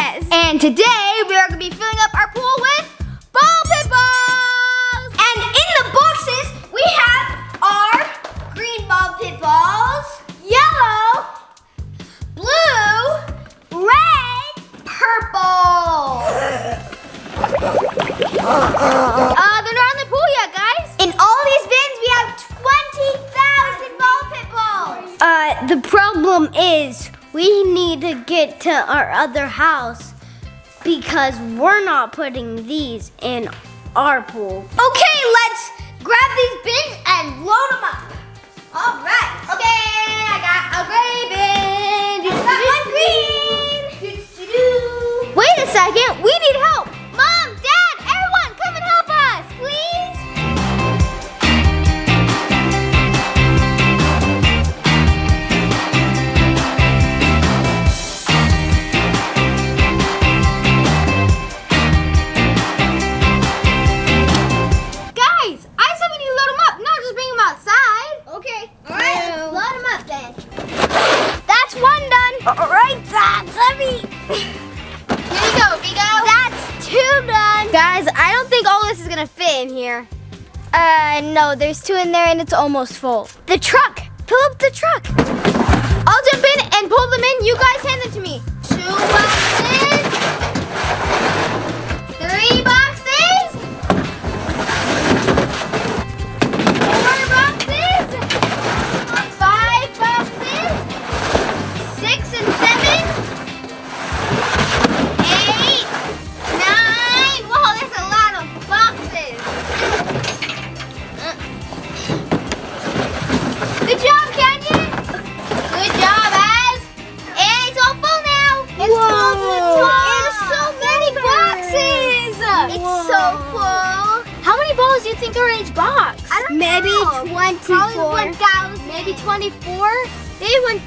Yes. And today we are going to be filling up our pool with ball pit balls. And in the boxes we have our green ball pit balls, yellow, blue, red, purple. They're not in the pool yet, guys. In all these bins we have 20,000 ball pit balls. The problem is we need to get to our other house because we're not putting these in our pool. Okay, let's grab these bins and load them up. All right. Okay, I got a gray bin. I got one green. Wait a second, we need help. Mom, Dad, everyone, come and help us, please. Alright, that's heavy. Here you go, Rico. That's two done. Guys, I don't think all this is gonna fit in here. No, there's two in there and it's almost full. The truck, fill up the truck. I'll jump in and pull them in. You guys hand them to me. 2 boxes. 3 boxes. 4 boxes. 7, 8, 9. Whoa, there's a lot of boxes. Good job, Kenyon. Good job, Az. It's all full now. It's full to the top. There's so many boxes. Whoa. It's so full. How many balls do you think are in each box? I don't know. 24. Probably 1,000. Maybe 24. Maybe 1,000.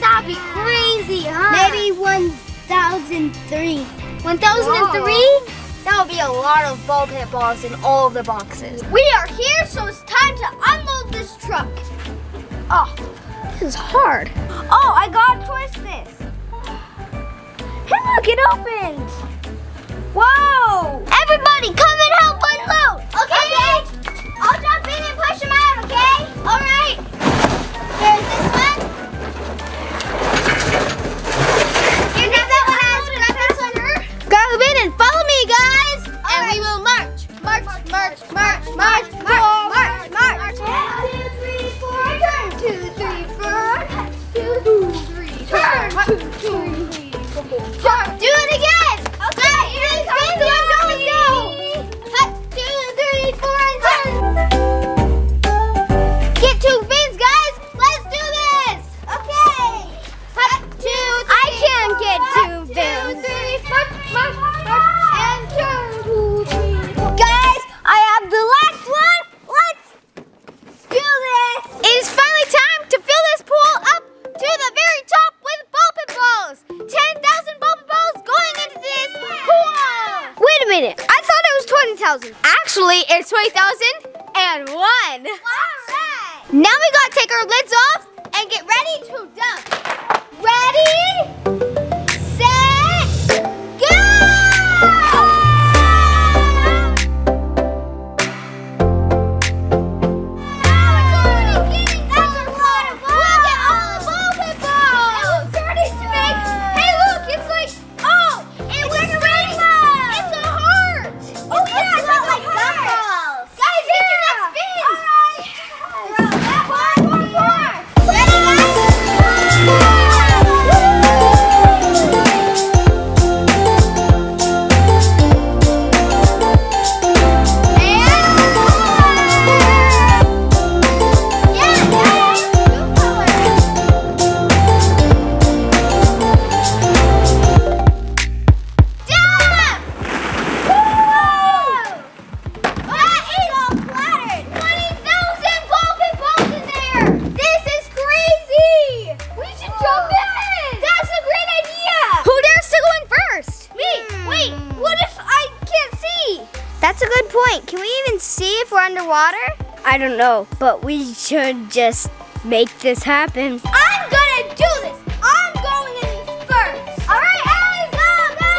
That'd be crazy, huh? Maybe 1,003. 1,003? That would be a lot of ball pit balls in all the boxes. We are here, so it's time to unload this truck. Oh, this is hard. Oh, I gotta twist this. Hey, look, it opened. Whoa! Everybody, come and help unload. Okay. I'll jump in and push them out, okay? All right. There's this one. You grab that one, Alice. Grab this one, her. Grab them in and follow me, guys. And we will march. March, march, march, march, march, march, march. 1, 2, 3, 4. Turn. 2, 3, 4. 2, 3. Turn. 1, 2, 3, 4. Do it again. Okay. Go, go, go. 1, 2, 3, 4. Get 2 bins, guys. Let's do this. Okay. 1, 2, 3. I can't get 2 bins. 1, 2, 3, 4. And 2, 3, 4. Guys, I have the last one. Let's do this. It is finally time to fill this pool up to the very top with ball pit balls. 10,000 ball pit balls going into this pool. Wait a minute. I thought it was 20,000. Actually, it's 20,001. All right. Now we gotta take our lids off and get ready to dump. Ready, set, go! That's a lot of balls. Look at all the ball pit balls. It was starting to make. Hey, look, it's like, oh, it went around. It's a heart. Oh yeah, it's not like gumballs. Guys, get your next bin. All right. Throw that one. Ready, guys? Yeah, guys. Go color. Down! That is all flattered. 20,000 ball pit balls in there. This is crazy. We should jump in. That's a great idea. Who dares to go in first? Me. Wait, what if I can't see? That's a good point. Can we even see if we're underwater? I don't know, but we should just make this happen. I'm gonna do this. I'm going in first. All right, guys, go, go.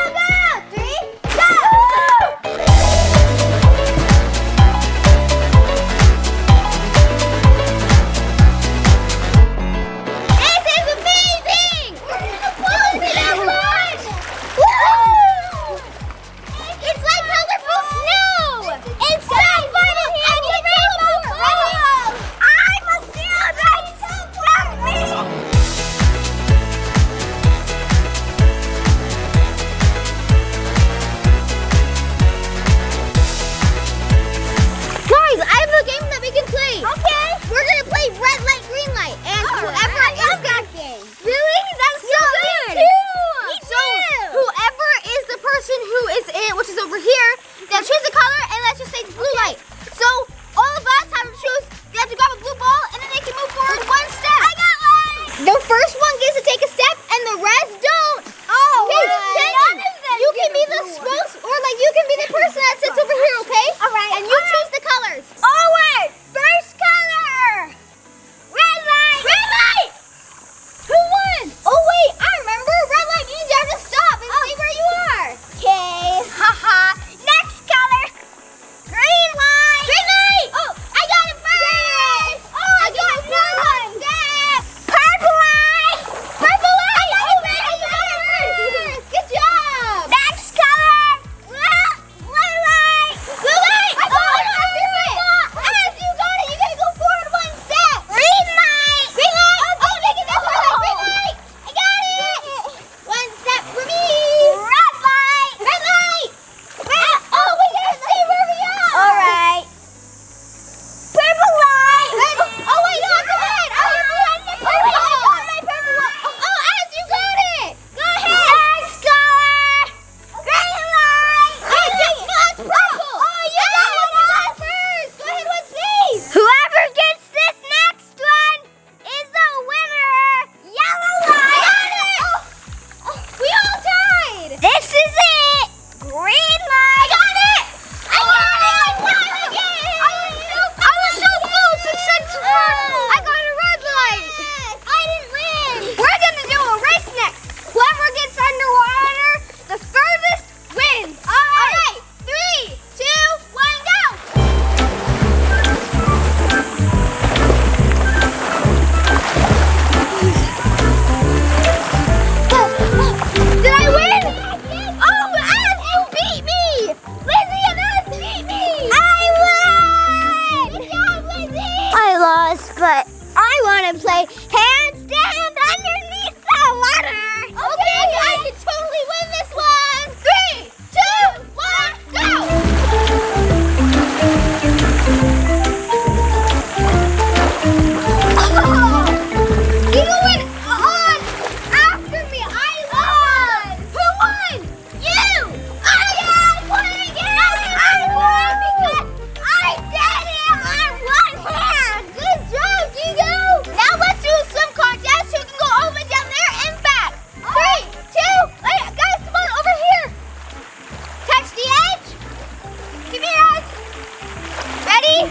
3,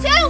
2.